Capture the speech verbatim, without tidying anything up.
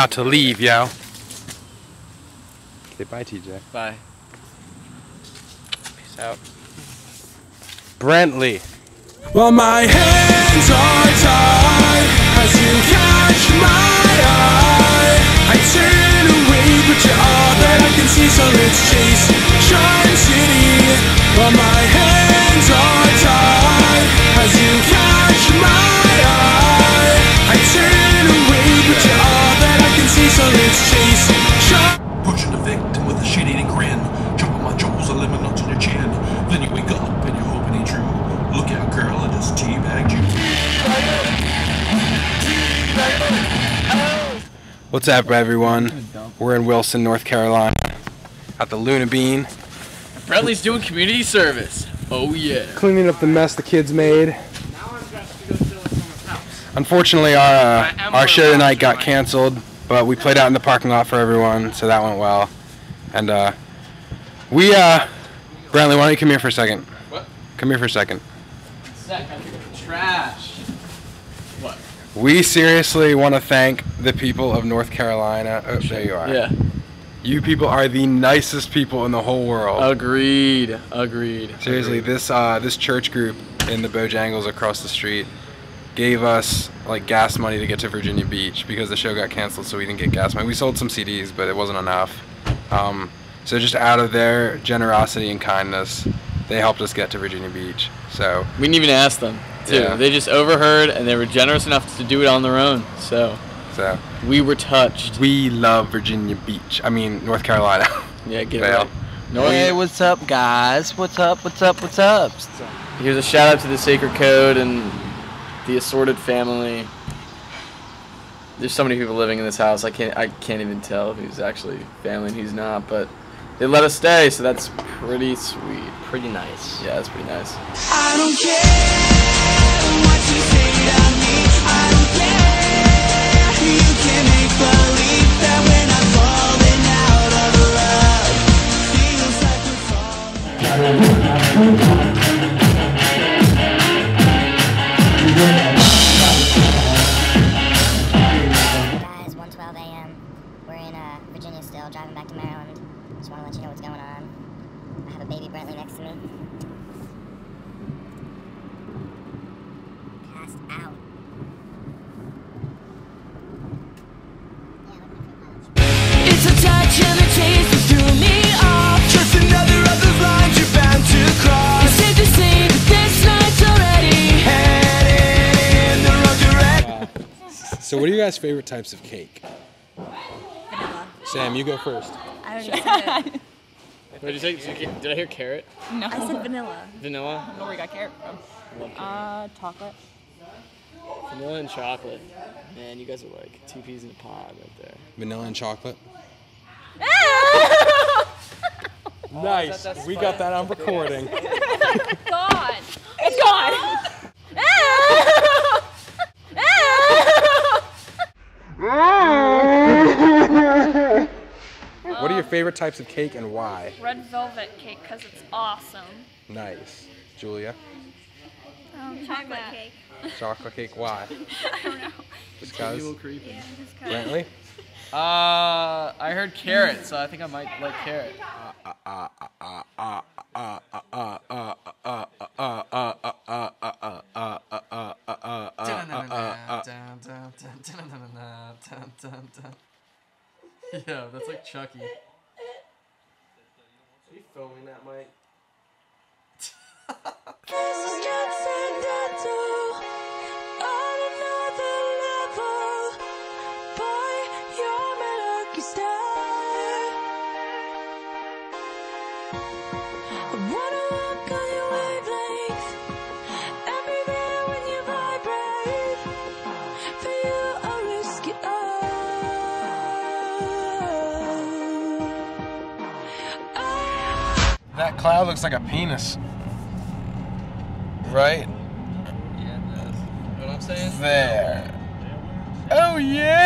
About to leave, yo. Say bye, T J. Bye. Peace out. Brentley. Well, my hands are tied as you catch my eye. I turn away, but you're all that I can see, so let's chase Charm City. Well, my hands are tied as you catch my eye. I turn away, but you're all that I can see, so let's chase Charm. Pushing a victim with a shit-eating grin, chopping my jaws, a lemon nuts on your chin. Then you wake up and you hope it ain't true. Look out, girl, I just teabagged you. What's up, everyone? We're in Wilson, North Carolina, at the Luna Bean. Bradley's doing community service. Oh yeah. Cleaning up the mess the kids made. Unfortunately, our uh, our show tonight got canceled, but we played out in the parking lot for everyone, so that went well. And uh, we, uh, Bradley, why don't you come here for a second? What? Come here for a second. Trash. What? We seriously want to thank the people of North Carolina. Oh, there you are. Yeah. You people are the nicest people in the whole world. Agreed. Agreed. Seriously, Agreed. this uh, this church group in the Bojangles across the street gave us like gas money to get to Virginia Beach because the show got canceled, so we didn't get gas money. We sold some C Ds, but it wasn't enough. Um, so just out of their generosity and kindness, they helped us get to Virginia Beach, so we didn't even ask them too. Yeah. They just overheard and they were generous enough to do it on their own. So, so we were touched. We love Virginia Beach. I mean North Carolina. Yeah, get it right. Hey, what's up, guys? What's up? What's up? What's up? Here's a shout out to the Sacred Code and the Assorted Family. There's so many people living in this house. I can't. I can't even tell who's actually family and who's not, but they let us stay, so that's pretty sweet. Pretty nice. Yeah, that's pretty nice. I don't care what you say about me. I don't care. You can make believe that when I'm falling out of love, feels like we're falling. Guys, one twelve A M We're in uh, Virginia still, driving back to Maryland. Just want to let you know what's going on. I have a baby Brentley next to me. Passed out. It's a touch and a taste that's threw me off. Just another of the lines you're bound to cross. It's safe to say that this night's already heading in the wrong direction. Uh, so what are you guys' favorite types of cake? Sam, you go first. I don't know. What did you say? Did I hear carrot? No. I said vanilla. Vanilla? I don't know where you got carrot from. Uh, chocolate. Vanilla and chocolate. Man, you guys are like two peas in a pod right there. Vanilla and chocolate? Nice. Oh, that, we fun. Got that on recording. God. It's gone. What are your favorite types of cake and why? Red velvet cake, because it's awesome. Nice. Julia? Um, chocolate cake. Chocolate cake, why? I don't know. Just because? Yeah, Brentley? Uh, I heard carrot, so I think I might like carrot. Uh, uh, uh, uh, uh, uh, uh, uh, uh, uh, uh, uh, uh, uh, uh, uh, uh, uh, uh, uh, yeah, that's like Chucky. Are you filming that, Mike? That cloud looks like a penis, right? Yeah, it does. You know what I'm saying? There. Oh yeah!